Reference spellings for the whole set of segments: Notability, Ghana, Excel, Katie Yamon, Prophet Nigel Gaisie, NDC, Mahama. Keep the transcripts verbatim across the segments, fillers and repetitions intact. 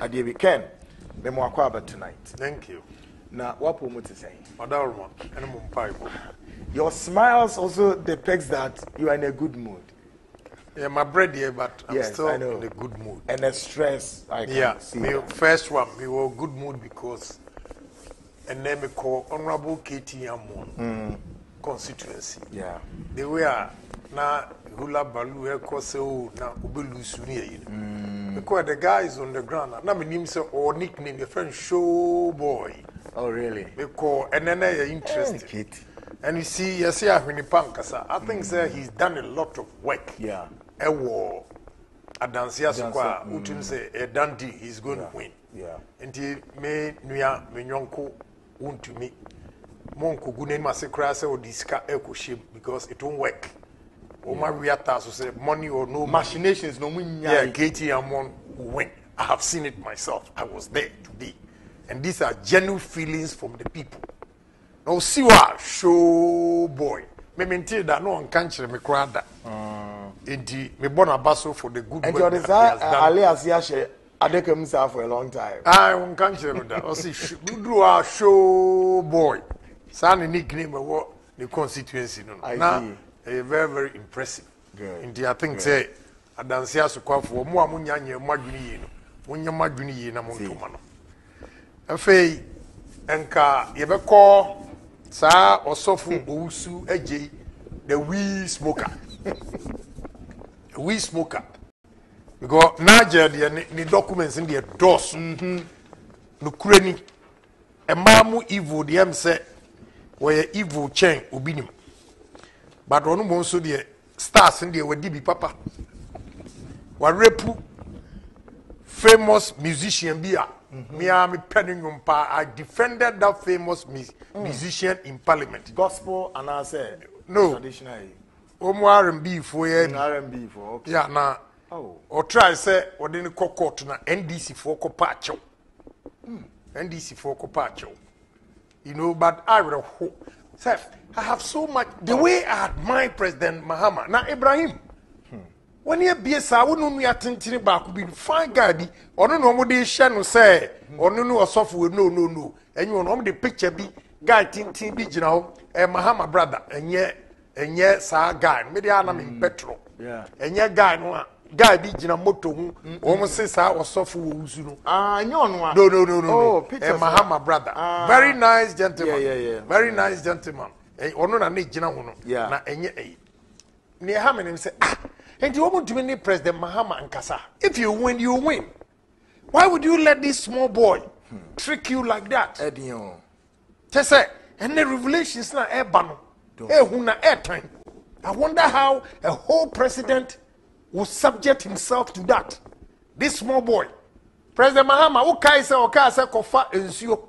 I give you Ken. Memoakwaba tonight. Thank you. Now, what will to say? Your smiles also depicts that you are in a good mood. Yeah, my bread here, but I'm yes, still in a good mood. And the stress, I can yeah, see. Yeah, first one, we were good mood because, and then we call Honorable Katie Yamon mm. constituency. Yeah, they were now Hula Balu, Koseo, now Ubulu Suni. Because the guy is on the ground. Now my name is or nickname, your friend Show Boy. Oh really? Because and then they're interested. Hey, and you see, you see, I think mm. sir, he's done a lot of work. Yeah. A war, a dancer, square, utim say a dandy, he's going yeah. to win. Yeah. And he may nuya menyonko won to me. Monko gune masekrase or diska echo ship because it won't work. Oma Riata say money or no machinations, no win. Yeah, Katie Amon win. I have seen it myself. I was there today. And these are genuine feelings from the people. No, see what Show Boy. Me maintain that no one can't share me crowd that. Indeed, me born a basso for the good. And your desire, Ali Asiashe, I take himself for a long time. I won't can't share me that. I see Show Show Boy. Sound nickname of what the constituency. No, now very very impressive. Indeed, I think say a dancer to call for more munya maguni. Munya maguni na montumano. A fey and car, you ever call. Sa Osofu Ousu Eje, the wee smoker. The wee smoker. Because Niger, the documents in the doors, Nukreni, a mamu evil, the M said, where evil chain ubinim. But one also the stars in the Wedibi Papa. Warepu, famous musician beer. Me, I'm penning on par. I defended that famous mu mm. musician in parliament. Gospel and I said no. Traditionally, Omo R and B for R and B for okay. Yeah, na oh. Or try say or then call court na N D C for Copacho. Mm. N D C for Copacho. You know, but I would have. I have so much. The way I admire President Mahama na Ibrahim. When you be a sound, we are thinking about being fine guy, or no, no, they shall say, or no, no, or soft will no, no, no. And you know, the picture be guy, Tintin, be general, and Mahama brother, and yet, and yet, sir, guy, maybe I'm in petrol, yeah, and yet, guy, no, guy, be general motto, almost says I was soft, you know, ah, no, no, no, no, no, picture Mahama brother, very nice gentleman, yeah, yeah, yeah, very nice gentleman, or no, I need general, yeah, and yet, near Hammond say, ah. And you want to be President Mahama and Kasa. If you win, you win. Why would you let this small boy hmm. trick you like that? Edion. Tessa, and the revelations now ebano. Ehuna airtime. I wonder how a whole president will subject himself to that. This small boy, President Mahama, who kaisa or kaisa kofa ensio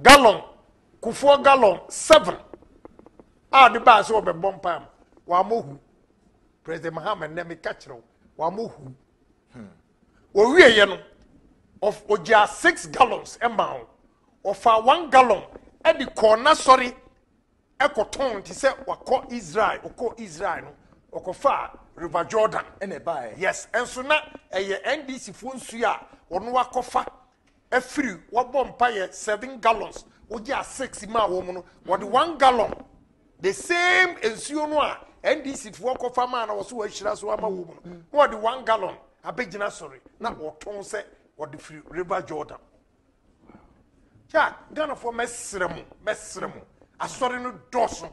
gallon, kufo gallon seven. Ah, the bars over bomb pam. Wamohu. President Muhammad Nemi Kachro, Wamuhu. Well, we are of Oja six gallons, a mound, of our one gallon, at the corner, sorry, a coton, he said, or call Israel, or call Israel, or Kofa, River Jordan, and a buy. Yes, and so now, a N D C Funsuya, or no Kofa, a free, or bombire, seven gallons, Oja six, ma woman, or the one gallon, the same as you know. And this is for a man or so, she has one woman. What the one gallon? I beg you, sorry. Not what Tom said, what the free River Jordan. Jack, Ghana for Messremo, Messremo. I saw no Dawson.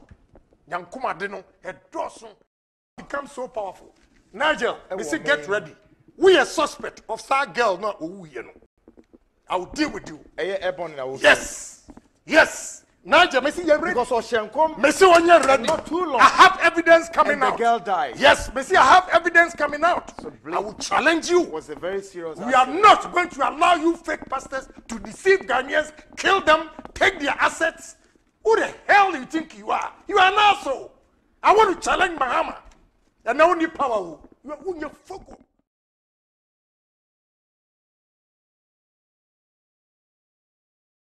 Yankuma Deno, a Dawson become so powerful. Nigel, we say, get ready. We are suspect of Star Girl, not who you know. I will deal with you. Yes, yes. Nigel, Messi, you're ready. Because Messi, when you're ready, not too long. I have evidence coming and the out. The girl died. Yes, Messi, I have evidence coming out. So I will challenge you. Was a very serious. We accident. Are not going to allow you fake pastors to deceive Ghanaians, kill them, take their assets. Who the hell do you think you are? You are an asshole. I want to challenge Mahama. And now only power. You are on your focus.